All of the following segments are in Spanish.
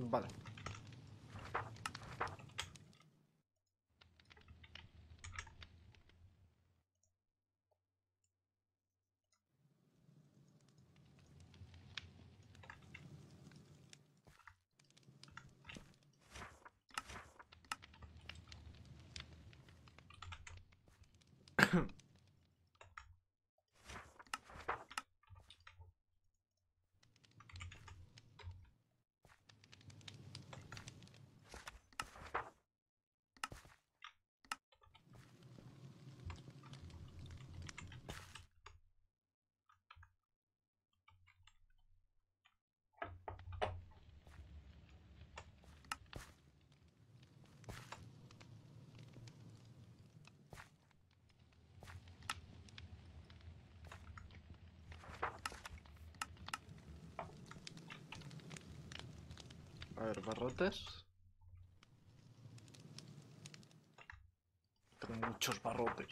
Vale. A ver, barrotes. Tengo muchos barrotes.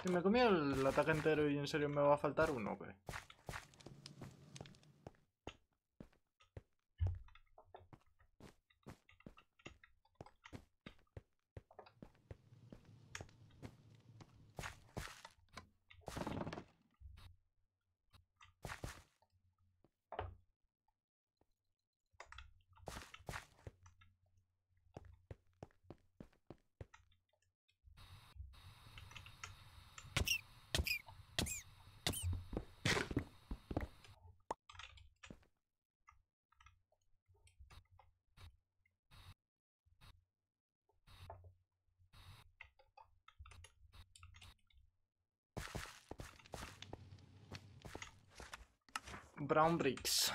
Si me comí el ataque entero y en serio me va a faltar uno, ¿o qué? Brown bricks.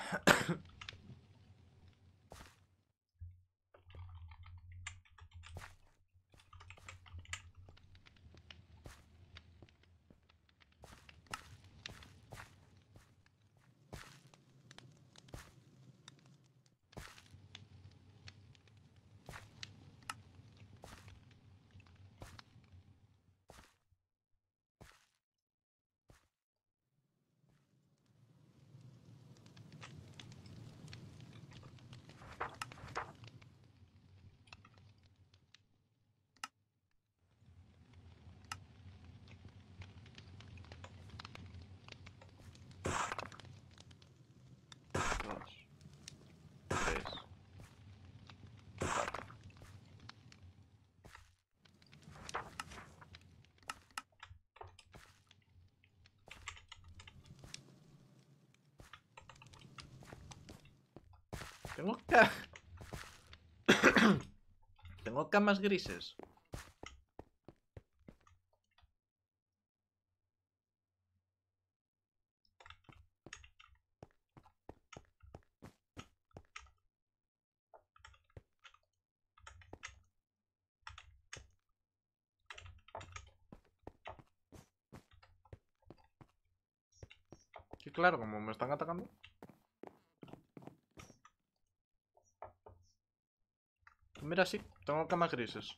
Tengo camas. Tengo camas grises. Sí, claro, como me están atacando. Mira, sí, tengo camas grises.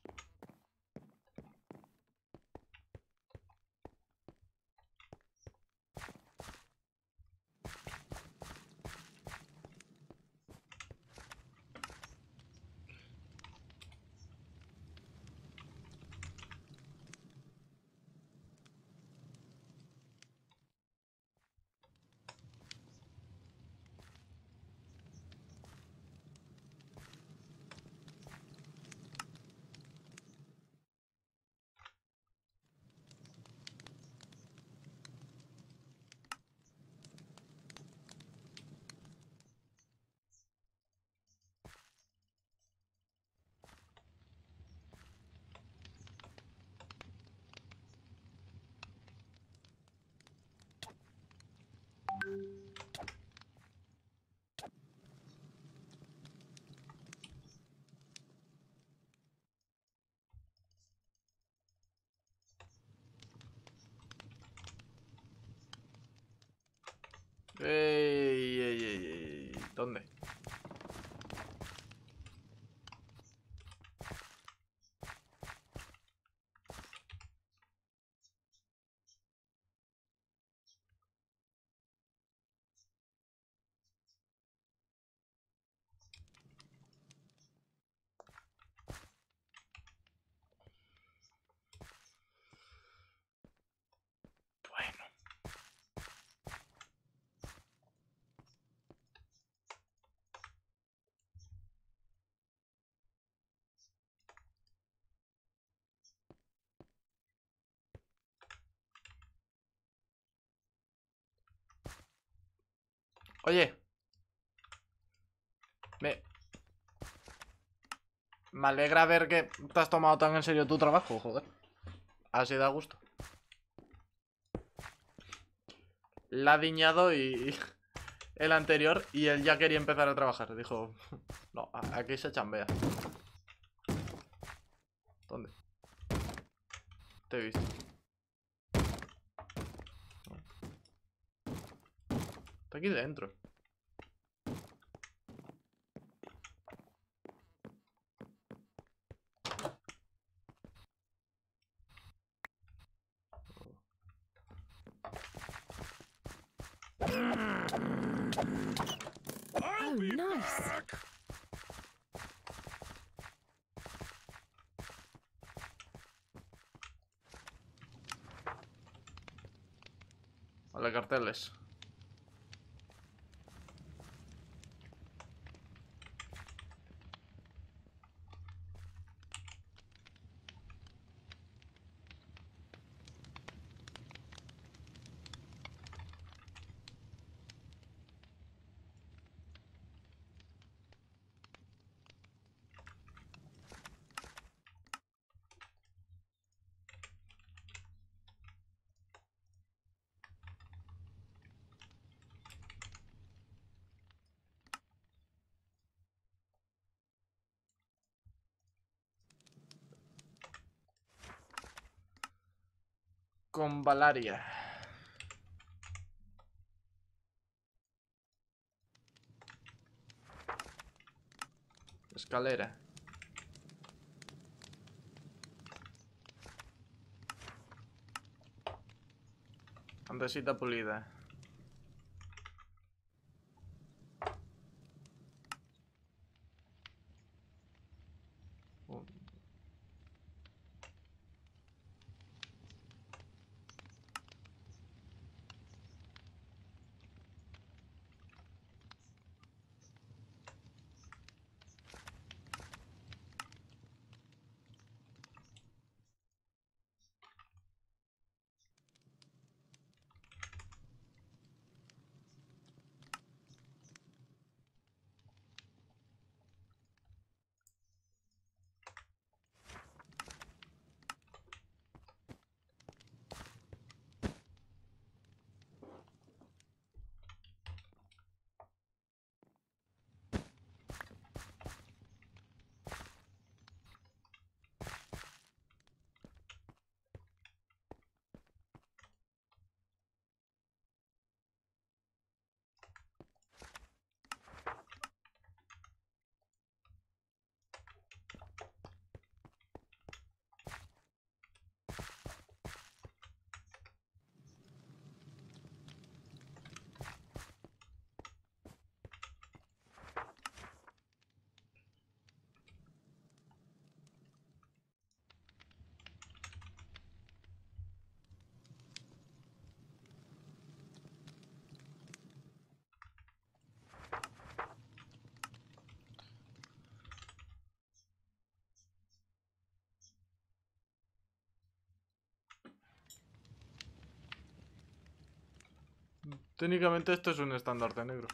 ¿Dónde? Oye, me alegra ver que te has tomado tan en serio tu trabajo, joder. Así da gusto. La ha diñado y el anterior y él ya quería empezar a trabajar. Dijo, no, aquí se chambea. ¿Dónde? Te he visto. Aquí dentro. Oh, nice. Vale, carteles. Con Valaria. Escalera. Andesita pulida. Técnicamente esto es un estandarte negro.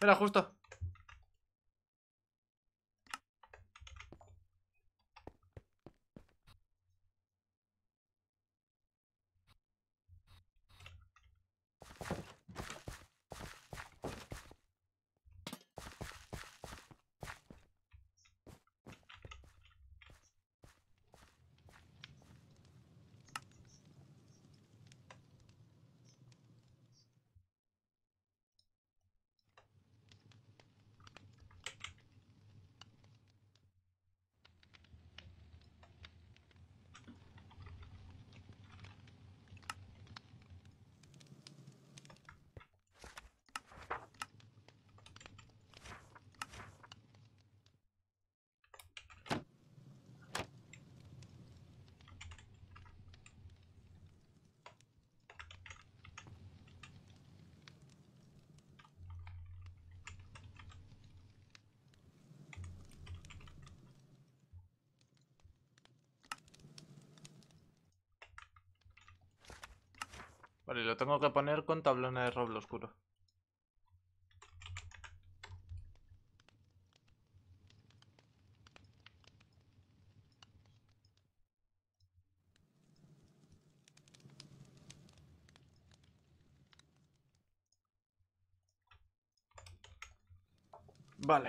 Era justo. Vale, lo tengo que poner con tablones de roble oscuro. Vale.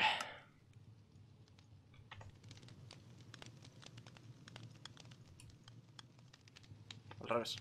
Al revés.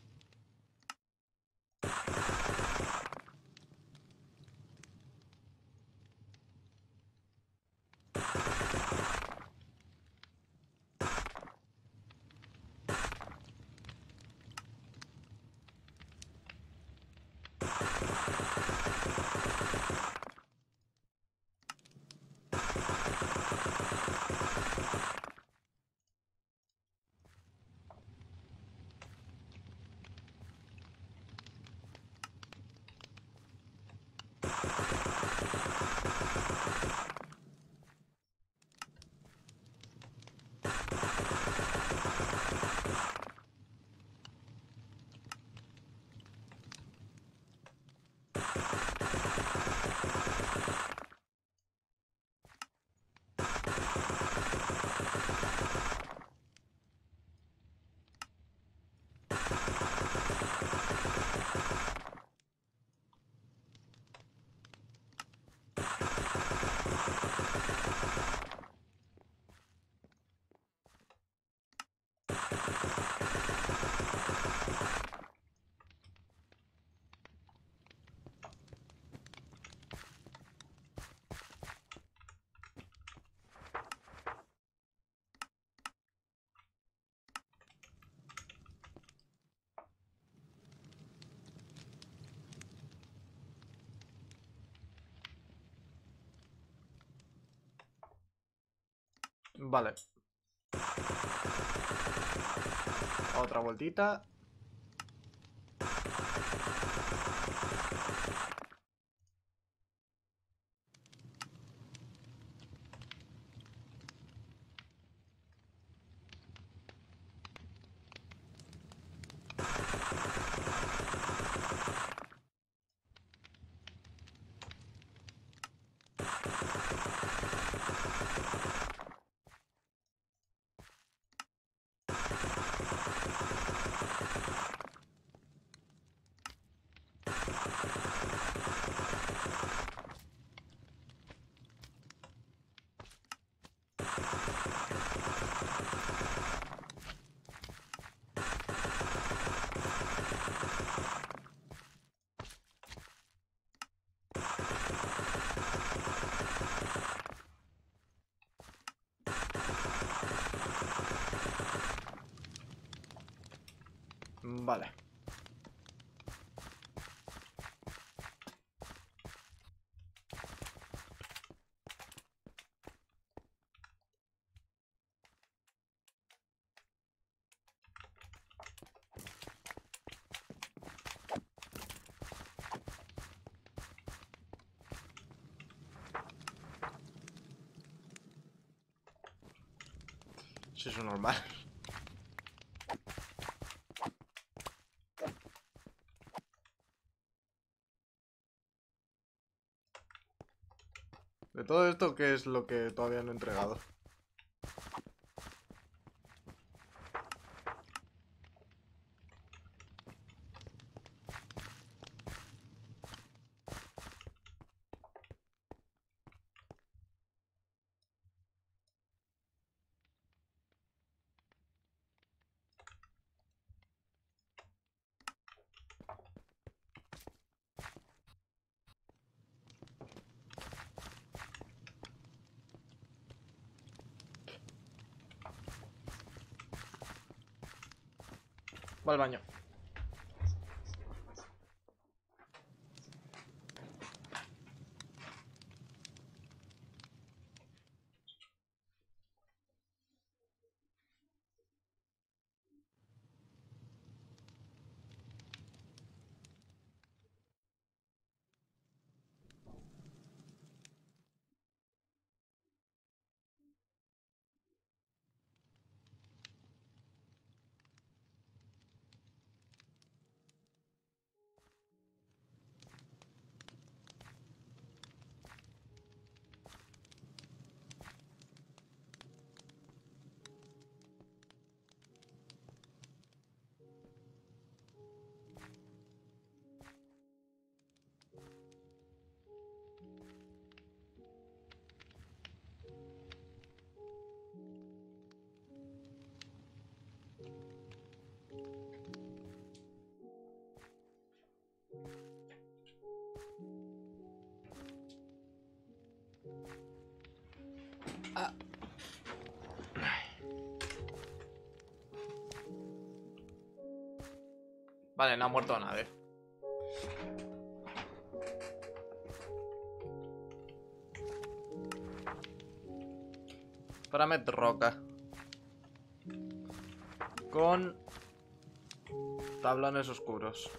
Vale. Otra vueltita. Vale. Eso es lo normal. De todo esto, ¿qué es lo que todavía no he entregado? Al baño. Vale, no ha muerto nadie. Paramet roca. Con tablones oscuros.